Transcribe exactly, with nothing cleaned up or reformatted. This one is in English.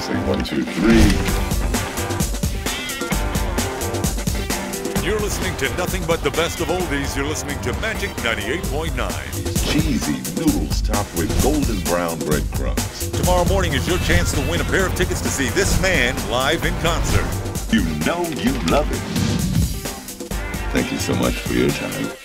missing. One, two, three. You're listening to nothing but the best of oldies. You're listening to Magic ninety-eight point nine. Cheesy noodles topped with golden brown breadcrumbs. Tomorrow morning is your chance to win a pair of tickets to see this man live in concert. You know you love it. Thank you so much for your time.